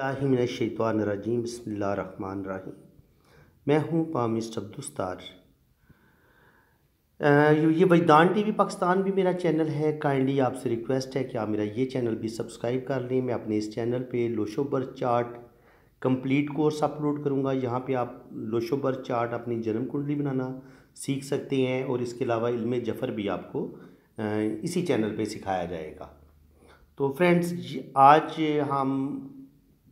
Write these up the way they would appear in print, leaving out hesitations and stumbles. बिस्मिल्लाहिर्रहमानिर्रहीम बिस्मिल्लाहिर्रहमानिर्रहीम। मैं हूँ पामिस्ट अब्दुल सत्तार। ये वजदान टीवी पाकिस्तान भी मेरा चैनल है। काइंडली आपसे रिक्वेस्ट है कि आप मेरा ये चैनल भी सब्सक्राइब कर लें। मैं अपने इस चैनल पे लोशोबर चार्ट कंप्लीट कोर्स अपलोड करूँगा। यहाँ पे आप लोशोबर चार्ट अपनी जन्म कुंडली बनाना सीख सकते हैं और इसके अलावा इल्म जफर भी आपको इसी चैनल पर सिखाया जाएगा। तो फ्रेंड्स, आज हम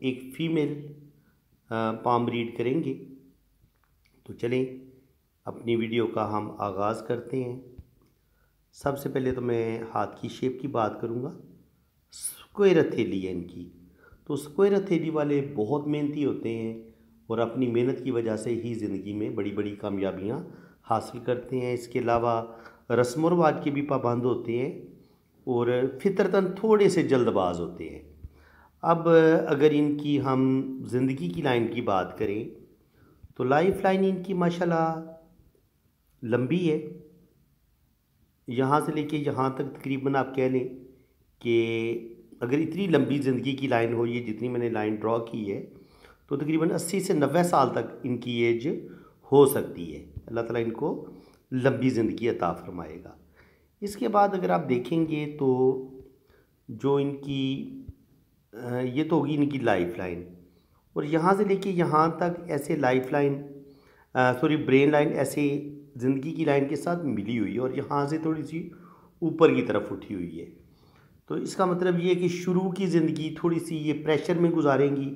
एक फ़ीमेल पाम रीड करेंगे, तो चलें अपनी वीडियो का हम आगाज़ करते हैं। सबसे पहले तो मैं हाथ की शेप की बात करूँगा। स्क्वायर हथेली है इनकी, तो स्क्वायर हथेली वाले बहुत मेहनती होते हैं और अपनी मेहनत की वजह से ही ज़िंदगी में बड़ी बड़ी कामयाबियाँ हासिल करते हैं। इसके अलावा रस्म और रिवाज के भी पाबंद होते हैं और फितरतन थोड़े से जल्दबाज होते हैं। अब अगर इनकी हम ज़िंदगी की लाइन की बात करें तो लाइफ लाइन इनकी माशाल्लाह लंबी है। यहाँ से लेके यहाँ तक तकरीबन आप कह लें कि अगर इतनी लंबी ज़िंदगी की लाइन हो, ये जितनी मैंने लाइन ड्रॉ की है, तो तकरीबन 80 से 90 साल तक इनकी एज हो सकती है। अल्लाह ताला इनको लंबी ज़िंदगी अता फरमाएगा। इसके बाद अगर आप देखेंगे तो जो इनकी ये तो होगी इनकी लाइफ लाइन, और यहाँ से लेके यहाँ तक ऐसे लाइफ लाइन ब्रेन लाइन ऐसे ज़िंदगी की लाइन के साथ मिली हुई है और यहाँ से थोड़ी सी ऊपर की तरफ उठी हुई है। तो इसका मतलब ये है कि शुरू की ज़िंदगी थोड़ी सी ये प्रेशर में गुजारेंगी,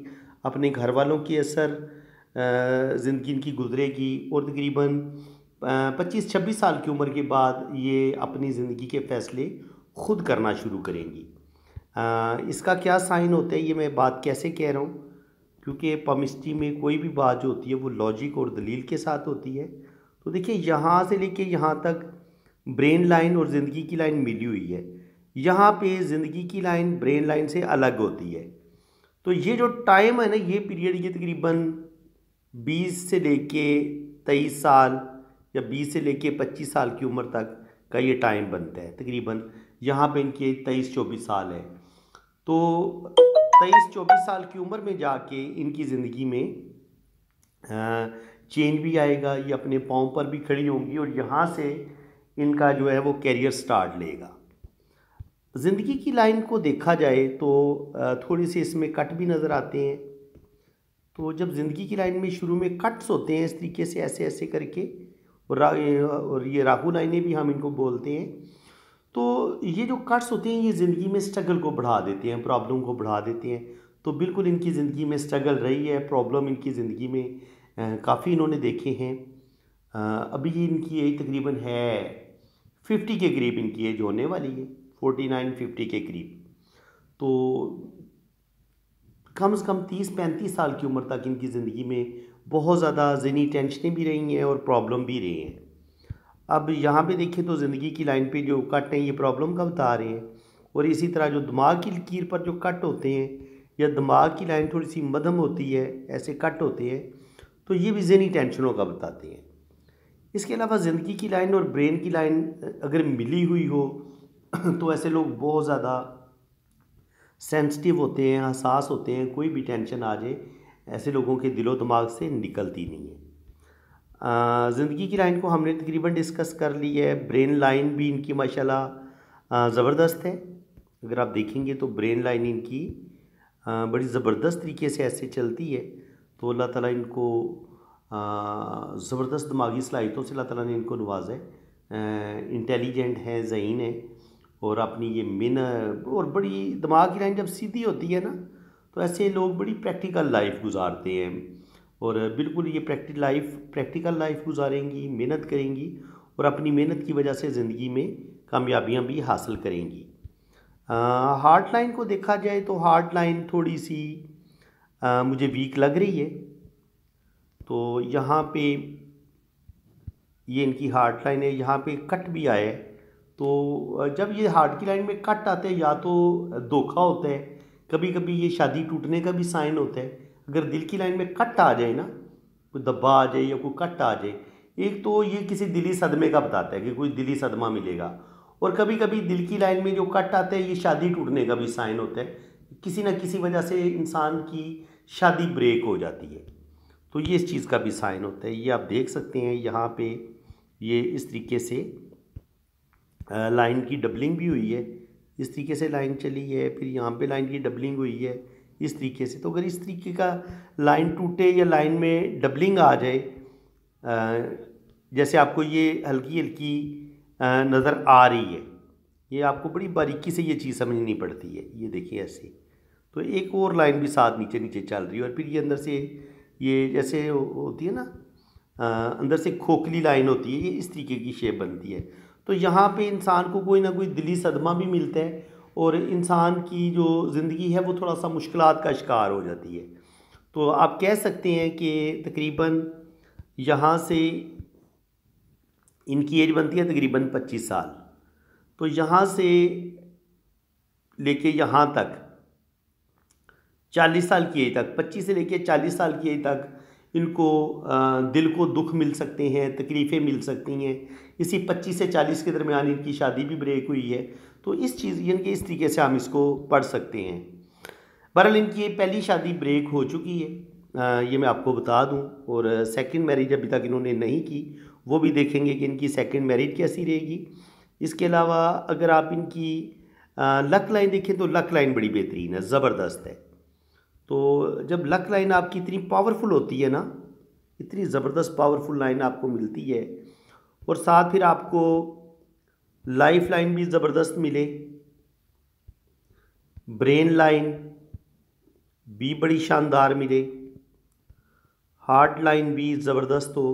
अपने घर वालों के असर ज़िंदगी इनकी गुजरेगी और तकरीबन 25-26 साल की उम्र के बाद ये अपनी ज़िंदगी के फ़ैसले खुद करना शुरू करेंगी। इसका क्या साइन होता है, ये मैं बात कैसे कह रहा हूँ, क्योंकि पामिस्ट्री में कोई भी बात जो होती है वो लॉजिक और दलील के साथ होती है। तो देखिए, यहाँ से लेके यहाँ तक ब्रेन लाइन और ज़िंदगी की लाइन मिली हुई है। यहाँ पे ज़िंदगी की लाइन ब्रेन लाइन से अलग होती है। तो ये जो टाइम है ना, ये पीरियड, ये तकरीबन 20 से लेके 23 साल या 20 से लेके 25 साल की उम्र तक का ये टाइम बनता है। तकरीबन यहाँ पे इनके 23-24 साल है, तो 23-24 साल की उम्र में जाके इनकी ज़िंदगी में चेंज भी आएगा। ये अपने पाँव पर भी खड़ी होंगी और यहाँ से इनका जो है वो कैरियर स्टार्ट लेगा। ज़िंदगी की लाइन को देखा जाए तो थोड़ी सी इसमें कट भी नज़र आते हैं। तो जब ज़िंदगी की लाइन में शुरू में कट्स होते हैं इस तरीके से, ऐसे ऐसे करके, और ये राहु लाइनें भी हम इनको बोलते हैं। तो ये जो कट्स होते हैं ये ज़िंदगी में स्ट्रगल को बढ़ा देते हैं, प्रॉब्लम को बढ़ा देते हैं। तो बिल्कुल इनकी ज़िंदगी में स्ट्रगल रही है, प्रॉब्लम इनकी ज़िंदगी में काफ़ी इन्होंने देखे हैं। अभी इनकी एज तकरीबन है 50 के करीब, इनकी एज होने वाली है 49-50 के करीब। तो कम से कम 30-35 साल की उम्र तक इनकी ज़िंदगी में बहुत ज़्यादा ज़हनी टेंशनें भी रही हैं और प्रॉब्लम भी रही हैं। अब यहाँ पे देखें तो ज़िंदगी की लाइन पे जो कट हैं ये प्रॉब्लम का बता रहे हैं, और इसी तरह जो दिमाग की लकीर पर जो कट होते हैं या दिमाग की लाइन थोड़ी सी मध्यम होती है, ऐसे कट होते हैं, तो ये भी ज़हनी टेंशनों का बताते हैं। इसके अलावा ज़िंदगी की लाइन और ब्रेन की लाइन अगर मिली हुई हो तो ऐसे लोग बहुत ज़्यादा सेंसिटिव होते हैं, हसास होते हैं। कोई भी टेंशन आ जाए ऐसे लोगों के दिलो दिमाग से निकलती नहीं है। ज़िंदगी की लाइन को हमने तकरीबन डिस्कस कर ली है। ब्रेन लाइन भी इनकी माशाल्लाह ज़बरदस्त है। अगर आप देखेंगे तो ब्रेन लाइन इनकी बड़ी ज़बरदस्त तरीके से ऐसे चलती है। तो अल्लाह ताला इनको ज़बरदस्त दिमागी सलाहियतों से अल्लाह ताला ने इनको नवाजा है। इंटेलिजेंट है, ज़हीन है, और अपनी ये मेहनत और बड़ी दिमाग की लाइन जब सीधी होती है ना, तो ऐसे लोग बड़ी प्रैक्टिकल लाइफ गुजारते हैं और बिल्कुल ये प्रैक्टिकल लाइफ गुजारेंगी, मेहनत करेंगी और अपनी मेहनत की वजह से ज़िंदगी में कामयाबियाँ भी हासिल करेंगी। हार्ट लाइन को देखा जाए तो हार्ट लाइन थोड़ी सी मुझे वीक लग रही है। तो यहाँ पे ये इनकी हार्ट लाइन है, यहाँ पे कट भी आया है। तो जब ये हार्ट की लाइन में कट आते हैं या तो धोखा होता है, कभी कभी ये शादी टूटने का भी साइन होता है। अगर दिल की लाइन में कट आ जाए ना, कोई दब्बा आ जाए या कोई कट आ जाए, एक तो ये किसी दिली सदमे का बताता है कि कोई दिली सदमा मिलेगा, और कभी कभी दिल की लाइन में जो कट आता है ये शादी टूटने का भी साइन होता है। किसी न किसी वजह से इंसान की शादी ब्रेक हो जाती है, तो ये इस चीज़ का भी साइन होता है। ये आप देख सकते हैं यहाँ पे ये इस तरीके से लाइन की डबलिंग भी हुई है, इस तरीके से लाइन चली है, फिर यहाँ पे लाइन की डबलिंग हुई है इस तरीके से। तो अगर इस तरीके का लाइन टूटे या लाइन में डबलिंग आ जाए, जैसे आपको ये हल्की हल्की नज़र आ रही है, ये आपको बड़ी बारीकी से ये चीज़ समझनी पड़ती है। ये देखिए ऐसे, तो एक और लाइन भी साथ नीचे नीचे चल रही है, और फिर ये अंदर से ये जैसे होती है ना, अंदर से खोखली लाइन होती है, ये इस तरीके की शेप बनती है। तो यहाँ पे इंसान को कोई ना कोई दिली सदमा भी मिलता है, और इंसान की जो ज़िंदगी है वो थोड़ा सा मुश्किलात का शिकार हो जाती है। तो आप कह सकते हैं कि तकरीबन यहाँ से इनकी एज बनती है तकरीबन 25 साल, तो यहाँ से लेके यहाँ तक 40 साल की एज तक, 25 से लेके 40 साल की एज तक इनको दिल को दुख मिल सकते हैं, तकलीफ़ें मिल सकती हैं। इसी 25 से 40 के दरमियान इनकी शादी भी ब्रेक हुई है, तो इस चीज़ इनके इस तरीके से हम इसको पढ़ सकते हैं। बहरहाल इनकी पहली शादी ब्रेक हो चुकी है, ये मैं आपको बता दूं, और सेकंड मैरिज अभी तक इन्होंने नहीं की, वो भी देखेंगे कि इनकी सेकंड मैरिज कैसी रहेगी। इसके अलावा अगर आप इनकी लक लाइन देखें तो लक लाइन बड़ी बेहतरीन है, ज़बरदस्त है। तो जब लक लाइन आपकी इतनी पावरफुल होती है ना, इतनी ज़बरदस्त पावरफुल लाइन आपको मिलती है, और साथ फिर आपको लाइफ लाइन भी ज़बरदस्त मिले, ब्रेन लाइन भी बड़ी शानदार मिले, हार्ट लाइन भी ज़बरदस्त हो,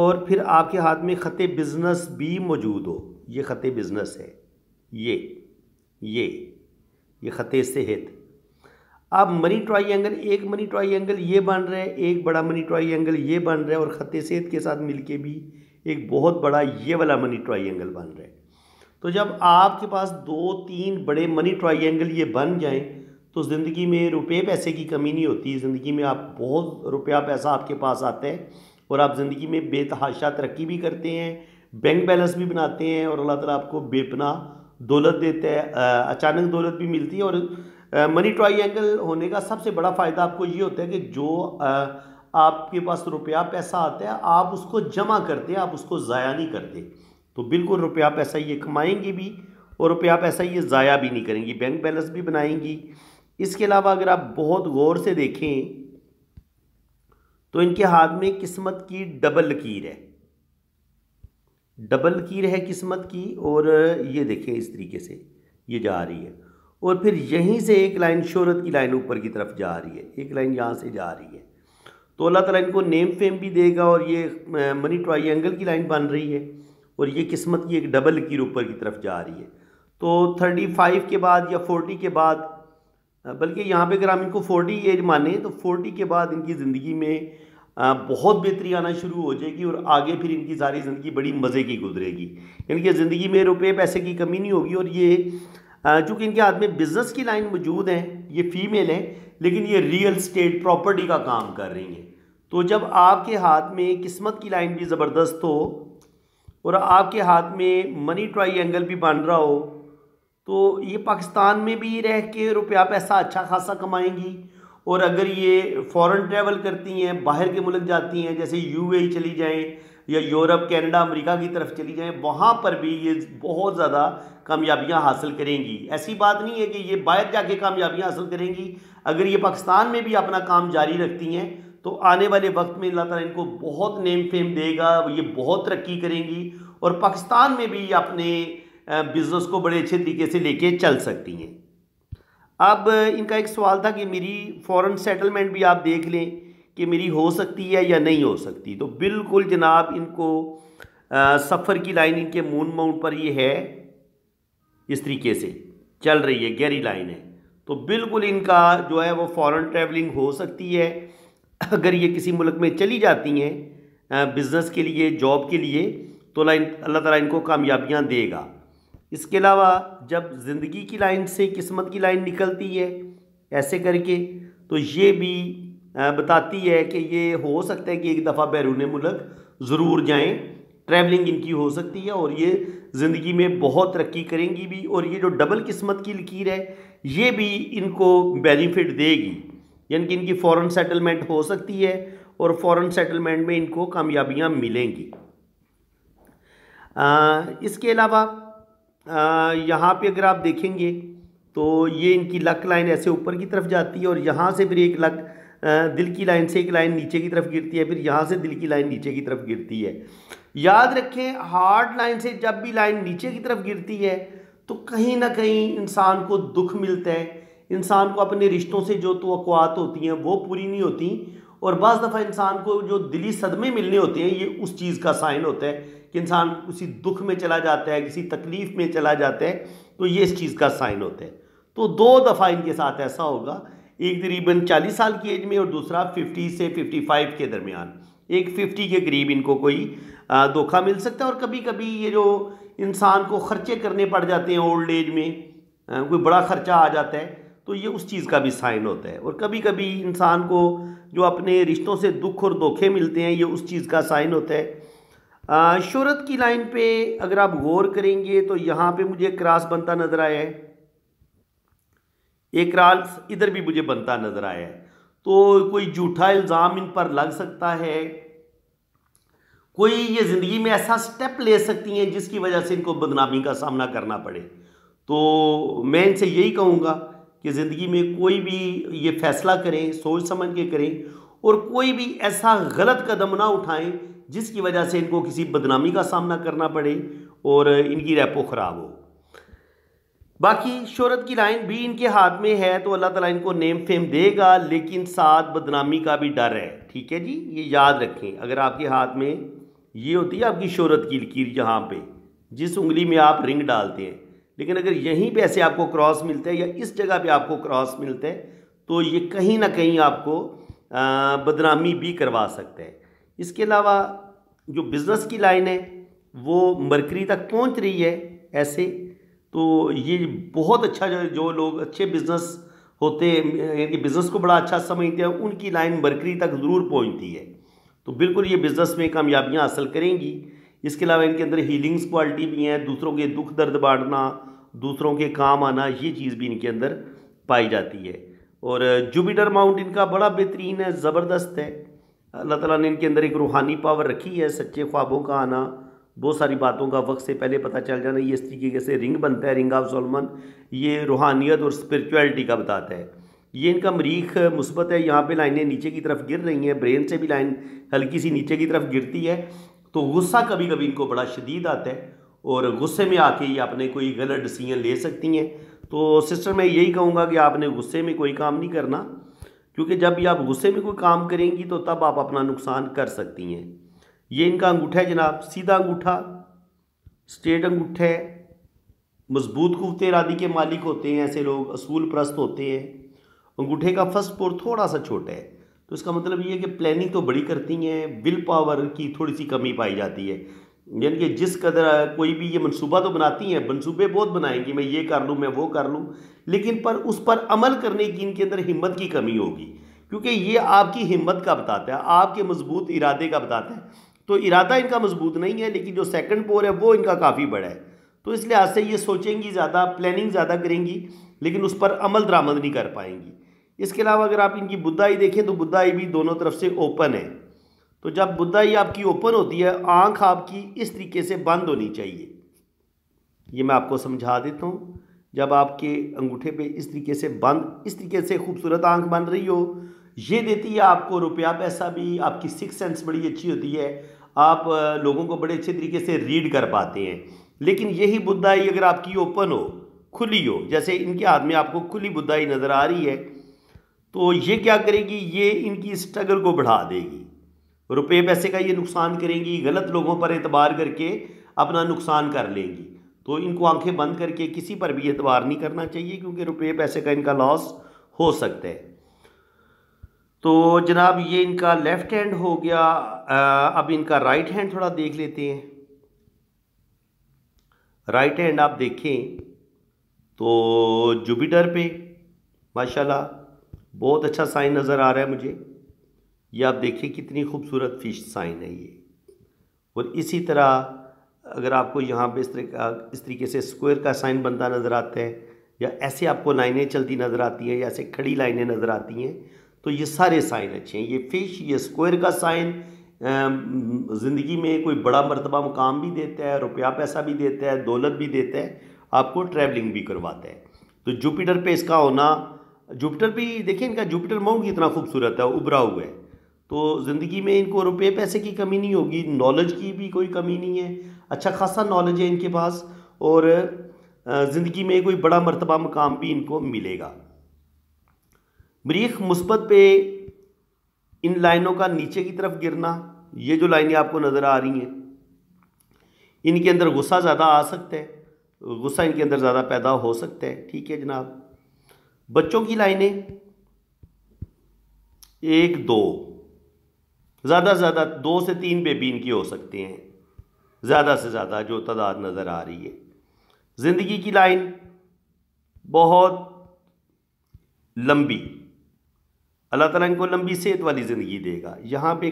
और फिर आपके हाथ में ख़ते बिज़नेस भी मौजूद हो। ये ख़ते बिज़नेस है, ये ख़ते सेहत। अब मनी ट्रायंगल, एक मनी ट्रायंगल ये बन रहा है, एक बड़ा मनी ट्रायंगल ये बन रहा है, और ख़ते सेहत के साथ मिलके भी एक बहुत बड़ा ये वाला मनी ट्रायंगल बन रहा है। तो जब आपके पास 2-3 बड़े मनी ट्रायंगल ये बन जाएँ तो ज़िंदगी में रुपये पैसे की कमी नहीं होती, ज़िंदगी में आप बहुत रुपया पैसा आपके पास आता है, और आप ज़िंदगी में बेतहाशा तरक्की भी करते हैं, बैंक बैलेंस भी बनाते हैं, और अल्लाह ताला आपको बेपनाह दौलत देता है, अचानक दौलत भी मिलती है। और मनी ट्रायंगल होने का सबसे बड़ा फ़ायदा आपको ये होता है कि जो आपके पास रुपया पैसा आता है आप उसको जमा करते हैं, आप उसको ज़ाया नहीं करते। तो बिल्कुल रुपया पैसा ये कमाएंगे भी, और रुपया पैसा ये ज़ाया भी नहीं करेंगी, बैंक बैलेंस भी बनाएंगी। इसके अलावा अगर आप बहुत गौर से देखें तो इनके हाथ में किस्मत की डबल लकीर है, डबल लकीर है किस्मत की, और ये देखें इस तरीके से ये जा रही है, और फिर यहीं से एक लाइन शोहरत की लाइन ऊपर की तरफ जा रही है, एक लाइन यहाँ से जा रही है। तो अल्लाह ताला इनको नेम फेम भी देगा, और ये मनी ट्रायंगल की लाइन बन रही है, और ये किस्मत की एक डबल लकीर ऊपर की तरफ जा रही है। तो 35 के बाद या 40 के बाद, बल्कि यहाँ पे अगर हम इनको 40 एज माने तो 40 के बाद इनकी ज़िंदगी में बहुत बेहतरी आना शुरू हो जाएगी, और आगे फिर इनकी सारी ज़िंदगी बड़ी मज़े की गुजरेगी। इनकी ज़िंदगी में रुपये पैसे की कमी नहीं होगी, और ये चूँकि इनके हाथ में बिज़नेस की लाइन मौजूद है, ये फीमेल है, लेकिन ये रियल स्टेट प्रॉपर्टी का काम कर रही हैं। तो जब आपके हाथ में किस्मत की लाइन भी ज़बरदस्त हो, और आपके हाथ में मनी ट्रायंगल भी बन रहा हो, तो ये पाकिस्तान में भी रह के रुपया पैसा अच्छा खासा कमाएंगी, और अगर ये फॉरेन ट्रैवल करती हैं, बाहर के मुल्क जाती हैं, जैसे यूएई चली जाएं या यूरोप, कनाडा, अमेरिका की तरफ चली जाएं, वहाँ पर भी ये बहुत ज़्यादा कामयाबियाँ हासिल करेंगी। ऐसी बात नहीं है कि ये बाहर जाके कामयाबियाँ हासिल करेंगी, अगर ये पाकिस्तान में भी अपना काम जारी रखती हैं तो आने वाले वक्त में अल्लाह ताला इनको बहुत नेम फेम देगा, ये बहुत तरक्की करेंगी, और पाकिस्तान में भी अपने बिज़नेस को बड़े अच्छे तरीके से लेके चल सकती हैं। अब इनका एक सवाल था कि मेरी फॉरेन सेटलमेंट भी आप देख लें कि मेरी हो सकती है या नहीं हो सकती। तो बिल्कुल जनाब, इनको सफ़र की लाइन इनके मून माउंट पर ये है, इस तरीके से चल रही है, गहरी लाइन है, तो बिल्कुल इनका जो है वो फॉरेन ट्रैवलिंग हो सकती है। अगर ये किसी मुल्क में चली जाती हैं बिज़नेस के लिए, जॉब के लिए, तो अल्लाह ताला इनको कामयाबियाँ देगा। इसके अलावा जब ज़िंदगी की लाइन से किस्मत की लाइन निकलती है ऐसे करके, तो ये भी बताती है कि ये हो सकता है कि एक दफ़ा बैरून मुल्क ज़रूर जाएं, ट्रैवलिंग इनकी हो सकती है और ये ज़िंदगी में बहुत तरक्की करेंगी भी। और ये जो डबल किस्मत की लकीर है ये भी इनको बेनिफिट देगी, यानी कि इनकी फ़ौरन सेटलमेंट हो सकती है और फ़ौरन सेटलमेंट में इनको कामयाबियाँ मिलेंगी। इसके अलावा यहाँ पे अगर आप देखेंगे तो ये इनकी लक लाइन ऐसे ऊपर की तरफ जाती है और यहाँ से फिर एक लक दिल की लाइन से एक लाइन नीचे की तरफ गिरती है, फिर यहाँ से दिल की लाइन नीचे की तरफ गिरती है। याद रखें, हार्ड लाइन से जब भी लाइन नीचे की तरफ गिरती है तो कहीं ना कहीं इंसान को दुख मिलता है, इंसान को अपने रिश्तों से जो तवक़्क़ुआत होती हैं वो पूरी नहीं होती और बस दफ़ा इंसान को जो दिली सदमे मिलने होते हैं ये उस चीज़ का साइन होता है कि इंसान उसी दुख में चला जाता है, किसी तकलीफ़ में चला जाता है, तो ये इस चीज़ का साइन होता है। तो दो दफ़ा इनके साथ ऐसा होगा, एक करीबन 40 साल की एज में और दूसरा 50 से 55 के दरमियान, एक 50 के करीब इनको कोई धोखा मिल सकता है। और कभी कभी ये जो इंसान को ख़र्चे करने पड़ जाते हैं ओल्ड एज में, कोई बड़ा ख़र्चा आ जाता है तो ये उस चीज़ का भी साइन होता है। और कभी कभी इंसान को जो अपने रिश्तों से दुख और धोखे मिलते हैं ये उस चीज़ का साइन होता है। शोहरत की लाइन पे अगर आप गौर करेंगे तो यहाँ पे मुझे क्रॉस बनता नज़र आया है, एक क्रॉस इधर भी मुझे बनता नज़र आया है, तो कोई झूठा इल्ज़ाम इन पर लग सकता है, कोई ये ज़िंदगी में ऐसा स्टेप ले सकती हैं जिसकी वजह से इनको बदनामी का सामना करना पड़े। तो मैं इनसे यही कहूँगा कि ज़िंदगी में कोई भी ये फैसला करें सोच समझ के करें और कोई भी ऐसा गलत कदम ना उठाएं जिसकी वजह से इनको किसी बदनामी का सामना करना पड़े और इनकी रैपो ख़राब हो। बाकी शोहरत की लाइन भी इनके हाथ में है तो अल्लाह ताला इनको नेम फेम देगा, लेकिन साथ बदनामी का भी डर है। ठीक है जी, ये याद रखें। अगर आपके हाथ में ये होती है आपकी शोहरत की लकीर यहाँ पे जिस उंगली में आप रिंग डालते हैं, लेकिन अगर यहीं पे ऐसे आपको क्रॉस मिलता है या इस जगह पे आपको क्रॉस मिलता है तो ये कहीं ना कहीं आपको बदनामी भी करवा सकता है। इसके अलावा जो बिज़नेस की लाइन है वो मरकरी तक पहुंच रही है ऐसे, तो ये बहुत अच्छा, जो लोग अच्छे बिज़नेस होते हैं कि बिज़नेस को बड़ा अच्छा समझते हैं उनकी लाइन मरकरी तक ज़रूर पहुँचती है, तो बिल्कुल ये बिज़नेस में कामयाबियाँ हासिल करेंगी। इसके अलावा इनके अंदर हीलिंग्स क्वालिटी भी हैं, दूसरों के दुख दर्द बांटना, दूसरों के काम आना, ये चीज़ भी इनके अंदर पाई जाती है। और जुपिटर माउंट इनका बड़ा बेहतरीन है, ज़बरदस्त है। अल्लाह ताला ने इनके अंदर एक रूहानी पावर रखी है, सच्चे ख्वाबों का आना, बहुत सारी बातों का वक्त से पहले पता चल जाना, ये इस तरीके से रिंग बनता है, रिंग ऑफ सोलमन, ये रूहानियत और स्पिरिचुअलिटी का बताता है। ये इनका मरीख मुस्बत है, यहाँ पे लाइनें नीचे की तरफ गिर रही हैं, ब्रेन से भी लाइन हल्की सी नीचे की तरफ गिरती है, तो गुस्सा कभी कभी इनको बड़ा शदीद आता है और गुस्से में आके ये अपने कोई गलत डिसीजन ले सकती हैं। तो सिस्टर मैं यही कहूँगा कि आपने गुस्से में कोई काम नहीं करना, क्योंकि जब भी आप गुस्से में कोई काम करेंगी तो तब आप अपना नुकसान कर सकती हैं। ये इनका अंगूठा है जनाब, सीधा अंगूठा, स्ट्रेट अंगूठा है, मजबूत कुव्वते इरादी के मालिक होते हैं ऐसे लोग, असूल परस्त होते हैं। अंगूठे का फर्स्ट पोर थोड़ा सा छोटा है, तो इसका मतलब ये है कि प्लानिंग तो बड़ी करती हैं, विल पावर की थोड़ी सी कमी पाई जाती है, यानी कि जिस कदर कोई भी ये मनसूबा तो बनाती हैं, मनसूबे बहुत बनाएंगी, मैं ये कर लूँ मैं वो कर लूँ, लेकिन पर उस पर अमल करने की इनके अंदर हिम्मत की कमी होगी, क्योंकि ये आपकी हिम्मत का बताता है, आपके मजबूत इरादे का बताता है। तो इरादा इनका मजबूत नहीं है, लेकिन जो सेकंड पोर है वो इनका काफ़ी बड़ा है, तो इस लिहाज से ये सोचेंगी ज़्यादा, प्लानिंग ज़्यादा करेंगी, लेकिन उस पर अमल दरामद नहीं कर पाएंगी। इसके अलावा अगर आप इनकी बुद्धाई देखें तो बुद्धाई भी दोनों तरफ से ओपन है, तो जब बुद्धाई आपकी ओपन होती है आँख आपकी इस तरीके से बंद होनी चाहिए, ये मैं आपको समझा देता हूँ। जब आपके अंगूठे पे इस तरीके से बंद, इस तरीके से खूबसूरत आँख बन रही हो, ये देती है आपको रुपया पैसा भी, आपकी सिक्स सेंस बड़ी अच्छी होती है, आप लोगों को बड़े अच्छे तरीके से रीड कर पाते हैं। लेकिन यही बुद्धाई अगर आपकी ओपन हो, खुली हो, जैसे इनके हाथ में आपको खुली बुद्धाई नज़र आ रही है, तो ये क्या करेगी, ये इनकी स्ट्रगल को बढ़ा देगी, रुपये पैसे का ये नुकसान करेंगी, गलत लोगों पर एतबार करके अपना नुकसान कर लेंगी। तो इनको आंखें बंद करके किसी पर भी एतबार नहीं करना चाहिए, क्योंकि रुपये पैसे का इनका लॉस हो सकता है। तो जनाब ये इनका लेफ़्ट हैंड हो गया। अब इनका राइट हैंड थोड़ा देख लेते हैं। राइट हैंड आप देखें तो जुपिटर पे माशाल्लाह बहुत अच्छा साइन नज़र आ रहा है मुझे, ये आप देखिए कितनी खूबसूरत फिश साइन है ये। और इसी तरह अगर आपको यहाँ पे इस तरीके से स्क्वायर का साइन बनता नज़र आता है, या ऐसे आपको लाइनें चलती नज़र आती हैं, या ऐसे खड़ी लाइनें नज़र आती हैं, तो ये सारे साइन अच्छे हैं। ये फिश, ये स्क्वायर का साइन ज़िंदगी में कोई बड़ा मर्तबा मुकाम भी देता है, रुपया पैसा भी देता है, दौलत भी देता है, आपको ट्रैवलिंग भी करवाता है। तो जुपिटर पे इसका होना, जुपिटर भी देखिए इनका जुपिटर माउंट कितना खूबसूरत है, उभरा हुआ है। तो ज़िंदगी में इनको रुपये पैसे की कमी नहीं होगी, नॉलेज की भी कोई कमी नहीं है, अच्छा खासा नॉलेज है इनके पास, और ज़िंदगी में कोई बड़ा मर्तबा मकाम भी इनको मिलेगा। मरीख मुस्बत पे इन लाइनों का नीचे की तरफ गिरना, ये जो लाइनें आपको नज़र आ रही हैं, इनके अंदर गुस्सा ज़्यादा आ सकता है, गुस्सा इनके अंदर ज़्यादा पैदा हो सकता है। ठीक है जनाब। बच्चों की लाइनें 1-2, ज़्यादा से ज़्यादा 2 से 3 बेबी इनकी हो सकते हैं, ज़्यादा से ज़्यादा जो तादाद नज़र आ रही है। ज़िंदगी की लाइन बहुत लंबी, अल्लाह ताला इनको लंबी सेहत वाली ज़िंदगी देगा। यहाँ पे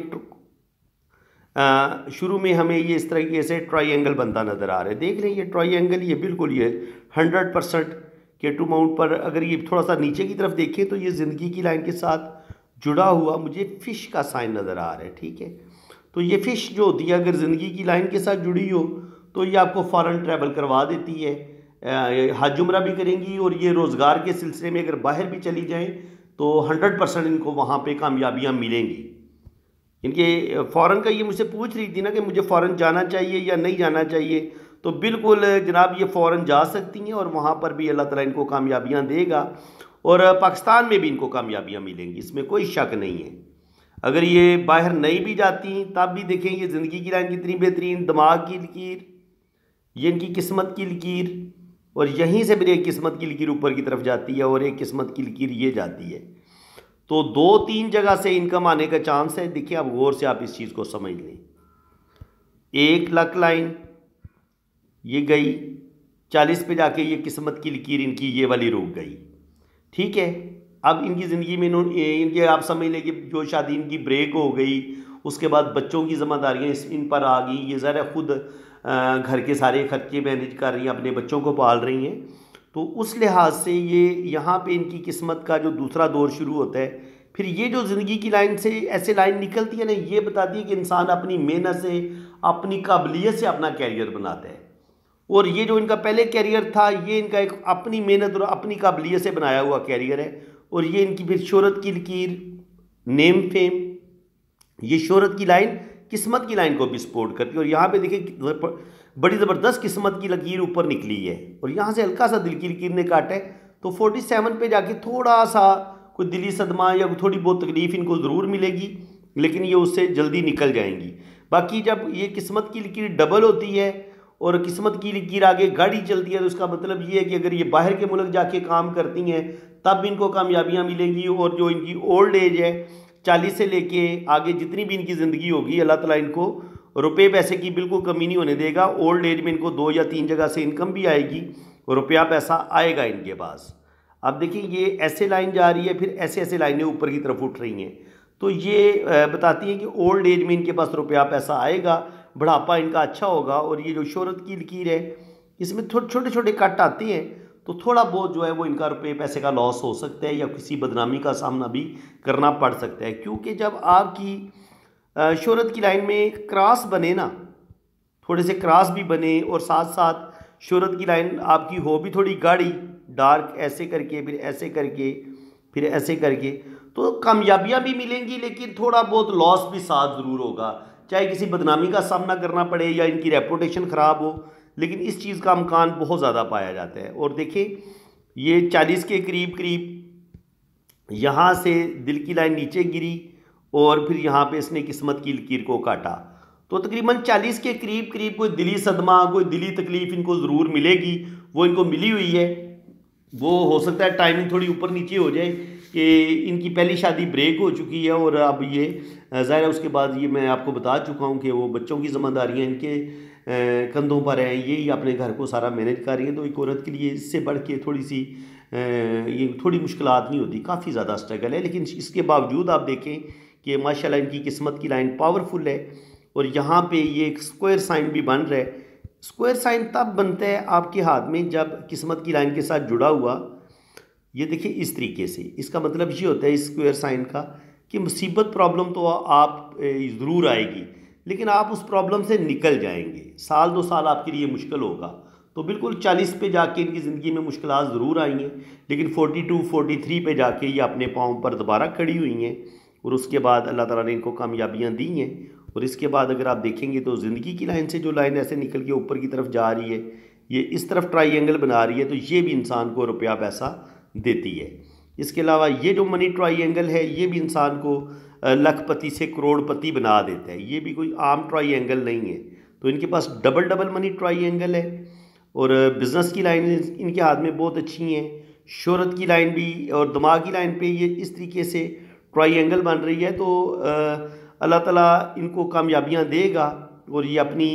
शुरू में हमें ये इस तरीके से ट्राइंगल बनता नज़र आ रहा है, देख लें ये ट्राइंगल, ये बिल्कुल ये 100% K2 माउंट पर अगर ये थोड़ा सा नीचे की तरफ देखें तो ये ज़िंदगी की लाइन के साथ जुड़ा हुआ मुझे फ़िश का साइन नज़र आ रहा है। ठीक है, तो ये फ़िश जो होती है अगर ज़िंदगी की लाइन के साथ जुड़ी हो तो ये आपको फ़ौरन ट्रैवल करवा देती है, हज उमरा भी करेंगी, और ये रोज़गार के सिलसिले में अगर बाहर भी चली जाएँ तो 100% इनको वहाँ पर कामयाबियाँ मिलेंगी। इनके फ़ौरन का ये मुझसे पूछ रही थी ना कि मुझे फ़ौरन जाना चाहिए या नहीं जाना चाहिए, तो बिल्कुल जनाब ये फ़ौरन जा सकती हैं और वहाँ पर भी अल्लाह ताला इनको कामयाबियाँ देगा, और पाकिस्तान में भी इनको कामयाबियाँ मिलेंगी, इसमें कोई शक नहीं है। अगर ये बाहर नहीं भी जाती तब भी देखें ये ज़िंदगी की लाइन कितनी बेहतरीन, दिमाग की लकीर, ये इनकी किस्मत की लकीर, और यहीं से भी एक किस्मत की लकीर ऊपर की तरफ जाती है और एक किस्मत की लकीर ये जाती है। तो 2-3 जगह से इनकम आने का चांस है। देखिए आप गौर से आप इस चीज़ को समझ लें। 1 लाख लाइन ये गई, 40 पे जाके ये किस्मत की लकीर इनकी ये वाली रुक गई। ठीक है, अब इनकी ज़िंदगी में इनके आप समझ लें कि जो शादी इनकी ब्रेक हो गई, उसके बाद बच्चों की जिम्मेदारियाँ इन पर आ गई, ये ज़रा खुद घर के सारे खर्चे मैनेज कर रही हैं, अपने बच्चों को पाल रही हैं, तो उस लिहाज से ये यहाँ पे इनकी किस्मत का जो दूसरा दौर शुरू होता है। फिर ये जो ज़िंदगी की लाइन से ऐसे लाइन निकलती है ना, ये बताती है कि इंसान अपनी मेहनत से, अपनी काबिलियत से अपना कैरियर बनाता है, और ये जो इनका पहले कैरियर था ये इनका एक अपनी मेहनत और अपनी काबिलियत से बनाया हुआ कैरियर है, और ये इनकी फिर शोहरत की लकीर, नेम फेम, ये शोहरत की लाइन किस्मत की लाइन को भी सपोर्ट करती है। और यहाँ पे देखिए बड़ी ज़बरदस्त किस्मत की लकीर ऊपर निकली है, और यहाँ से हल्का सा दिल की लकीर ने काटा है, तो 47 पे जाके थोड़ा सा कोई दिली सदमा या थोड़ी बहुत तकलीफ़ इनको ज़रूर मिलेगी, लेकिन ये उससे जल्दी निकल जाएंगी। बाकी जब ये किस्मत की लकीर डबल होती है और किस्मत की लकीर आगे गाड़ी चलती है, तो उसका मतलब ये है कि अगर ये बाहर के मुल्क जाके काम करती हैं तब इनको कामयाबियाँ मिलेंगी, और जो इनकी ओल्ड एज है 40 से लेके आगे जितनी भी इनकी ज़िंदगी होगी, अल्लाह ताला इनको रुपये पैसे की बिल्कुल कमी नहीं होने देगा। ओल्ड एज में इनको 2 या 3 जगह से इनकम भी आएगी और रुपया पैसा आएगा इनके पास। अब देखिए ये ऐसे लाइन जा रही है, फिर ऐसे ऐसे लाइनें ऊपर की तरफ उठ रही हैं, तो ये बताती है कि ओल्ड एज में इनके पास रुपया पैसा आएगा, बुढ़ापा इनका अच्छा होगा। और ये जो शोहरत की लकीर है इसमें छोटे छोटे कट आते हैं, तो थोड़ा बहुत जो है वो इनका रुपये पैसे का लॉस हो सकता है, या किसी बदनामी का सामना भी करना पड़ सकता है, क्योंकि जब आपकी शोहरत की लाइन में क्रॉस बने ना, थोड़े से क्रॉस भी बने, और साथ साथ शोहरत की लाइन आपकी हो भी थोड़ी गाढ़ी, डार्क, ऐसे करके फिर ऐसे करके फिर ऐसे करके, तो कामयाबियाँ भी मिलेंगी, लेकिन थोड़ा बहुत लॉस भी साथ ज़रूर होगा, चाहे किसी बदनामी का सामना करना पड़े या इनकी रेपुटेशन ख़राब हो, लेकिन इस चीज़ का अमकान बहुत ज़्यादा पाया जाता है। और देखें ये 40 के करीब करीब यहाँ से दिल की लाइन नीचे गिरी, और फिर यहाँ पे इसने किस्मत की लकीर को काटा, तो तकरीबन 40 के करीब करीब कोई दिली सदमा, कोई दिली तकलीफ़ इनको ज़रूर मिलेगी, वो इनको मिली हुई है। वो हो सकता है टाइमिंग थोड़ी ऊपर नीचे हो जाए कि इनकी पहली शादी ब्रेक हो चुकी है, और अब ये ज़ाहिर उसके बाद ये मैं आपको बता चुका हूँ कि वो बच्चों की जिम्मेदारियाँ इनके कंधों पर है, यही अपने घर को सारा मैनेज कर रही है, तो एक औरत के लिए इससे बढ़ के थोड़ी सी ये थोड़ी मुश्किल नहीं होती, काफ़ी ज़्यादा स्ट्रगल है। लेकिन इसके बावजूद आप देखें कि माशाल्लाह इनकी किस्मत की लाइन पावरफुल है, और यहाँ पे ये एक स्क्वायर साइन भी बन रहा है। स्क्वायर साइन तब बनता है आपके हाथ में जब किस्मत की लाइन के साथ जुड़ा हुआ, ये देखिए इस तरीके से। इसका मतलब ये होता है इस स्क्वायर साइन का कि मुसीबत प्रॉब्लम तो आप ज़रूर आएगी, लेकिन आप उस प्रॉब्लम से निकल जाएंगे। साल दो साल आपके लिए मुश्किल होगा, तो बिल्कुल 40 पे जाके इनकी ज़िंदगी में मुश्किल ज़रूर आई हैं, लेकिन 42-43 पे जाके ये अपने पाँव पर दोबारा खड़ी हुई हैं और उसके बाद अल्लाह ताला ने इनको कामयाबियाँ दी हैं। और इसके बाद अगर आप देखेंगे तो ज़िंदगी की लाइन से जो लाइन ऐसे निकल के ऊपर की तरफ जा रही है, ये इस तरफ ट्राइंगल बना रही है, तो ये भी इंसान को रुपया पैसा देती है। इसके अलावा ये जो मनी ट्राइंगल है ये भी इंसान को लखपति से करोड़पति बना देता है, ये भी कोई आम ट्राइंगल नहीं है। तो इनके पास डबल डबल मनी ट्राइंगल है और बिज़नेस की लाइन इनके हाथ में बहुत अच्छी हैं, शोहरत की लाइन भी और दिमाग की लाइन पे ये इस तरीके से ट्राइंगल बन रही है। तो अल्लाह ताला इनको कामयाबियां देगा और ये अपनी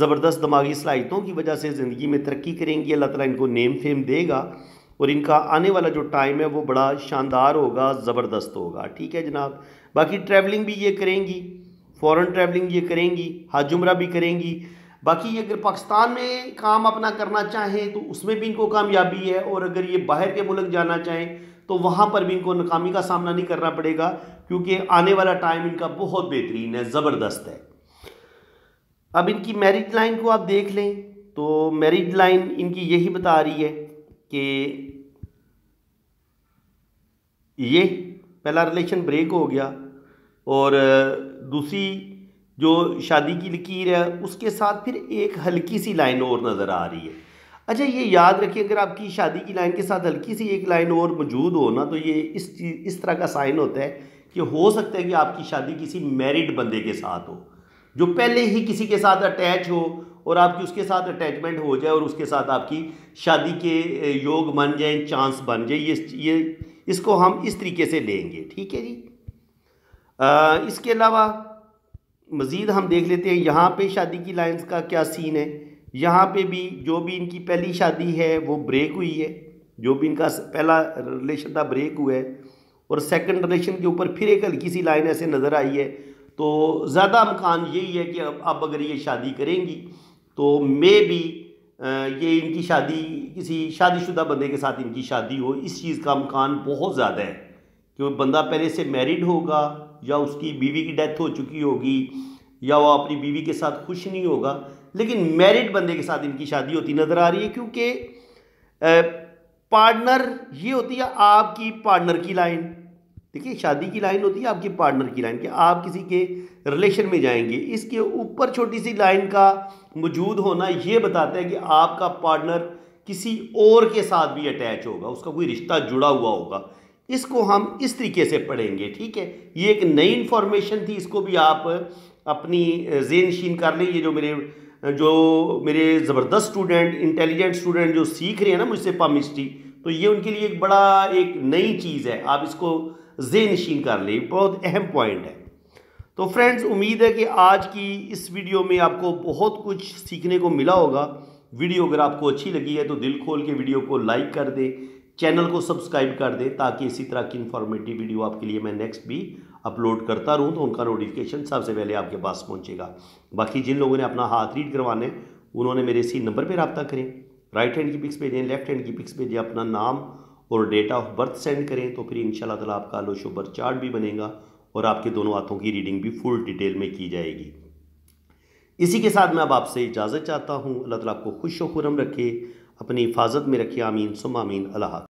ज़बरदस्त दिमागी सलाहियतों की वजह से ज़िंदगी में तरक्की करेंगी। अल्लाह ताला इनको नेम फेम देगा और इनका आने वाला जो टाइम है वो बड़ा शानदार होगा, ज़बरदस्त होगा। ठीक है जनाब, बाकी ट्रैवलिंग भी ये करेंगी, फ़ॉरेन ट्रैवलिंग ये करेंगी, हज उमरा भी करेंगी। बाकी ये अगर पाकिस्तान में काम अपना करना चाहें तो उसमें भी इनको कामयाबी है, और अगर ये बाहर के मुल्क जाना चाहें तो वहाँ पर भी इनको नाकामी का सामना नहीं करना पड़ेगा, क्योंकि आने वाला टाइम इनका बहुत बेहतरीन है, ज़बरदस्त है। अब इनकी मैरिज लाइन को आप देख लें तो मैरिज लाइन इनकी यही बता रही है कि ये पहला रिलेशन ब्रेक हो गया और दूसरी जो शादी की लकीर है उसके साथ फिर एक हल्की सी लाइन और नज़र आ रही है। अच्छा ये याद रखिए, अगर आपकी शादी की लाइन के साथ हल्की सी एक लाइन और मौजूद हो ना, तो ये इस तरह का साइन होता है कि हो सकता है कि आपकी शादी किसी मैरिड बंदे के साथ हो, जो पहले ही किसी के साथ अटैच हो और आपकी उसके साथ अटैचमेंट हो जाए और उसके साथ आपकी शादी के योग बन जाए, चांस बन जाए। ये इसको हम इस तरीके से लेंगे। ठीक है जी। इसके अलावा मज़ीद हम देख लेते हैं यहाँ पे शादी की लाइंस का क्या सीन है। यहाँ पे भी जो भी इनकी पहली शादी है वो ब्रेक हुई है, जो भी इनका पहला रिलेशन था ब्रेक हुआ है, और सेकंड रिलेशन के ऊपर फिर एक हल्की सी लाइन ऐसे नज़र आई है। तो ज़्यादा अमकान यही है कि अब अगर ये शादी करेंगी तो मे भी ये इनकी शादी किसी शादीशुदा बंदे के साथ इनकी शादी हो। इस चीज़ का अमकान बहुत ज़्यादा है कि वो बंदा पहले से मैरिड होगा या उसकी बीवी की डेथ हो चुकी होगी या वो अपनी बीवी के साथ खुश नहीं होगा, लेकिन मैरिड बंदे के साथ इनकी शादी होती नज़र आ रही है, क्योंकि पार्टनर ये होती है आपकी पार्टनर की लाइन। देखिए शादी की लाइन होती है आपकी पार्टनर की लाइन कि आप किसी के रिलेशन में जाएंगे, इसके ऊपर छोटी सी लाइन का मौजूद होना ये बताता है कि आपका पार्टनर किसी और के साथ भी अटैच होगा, उसका कोई रिश्ता जुड़ा हुआ होगा। इसको हम इस तरीके से पढ़ेंगे। ठीक है, ये एक नई इन्फॉर्मेशन थी, इसको भी आप अपनी जेन शीन कर लें। ये जो मेरे ज़बरदस्त स्टूडेंट, इंटेलिजेंट स्टूडेंट जो सीख रहे हैं ना मुझसे पामिस्ट्री, तो ये उनके लिए एक बड़ा एक नई चीज़ है, आप इसको जेन शीन कर लें, बहुत अहम पॉइंट है। तो फ्रेंड्स, उम्मीद है कि आज की इस वीडियो में आपको बहुत कुछ सीखने को मिला होगा। वीडियो अगर आपको अच्छी लगी है तो दिल खोल के वीडियो को लाइक कर दें, चैनल को सब्सक्राइब कर दें, ताकि इसी तरह की इन्फॉर्मेटिव वीडियो आपके लिए मैं नेक्स्ट भी अपलोड करता रहूं तो उनका नोटिफिकेशन सबसे पहले आपके पास पहुंचेगा। बाकी जिन लोगों ने अपना हाथ रीड करवाना है उन्होंने मेरे इसी नंबर पर रब्ता करें, राइट हैंड की पिक्स भेजें, लेफ्ट हैंड की पिक्स भेजें, अपना नाम और डेट ऑफ बर्थ सेंड करें, तो फिर इंशाल्लाह ताला आपका लोशोबर चार्ट भी बनेगा और आपके दोनों हाथों की रीडिंग भी फुल डिटेल में की जाएगी। इसी के साथ मैं अब आपसे इजाज़त चाहता हूँ। अल्लाह ताला आपको खुश व खुरम रखे, अपनी हिफाजत में रखिए। आमीन सुम्मा आमीन। अल्लाह हाफ़िज़।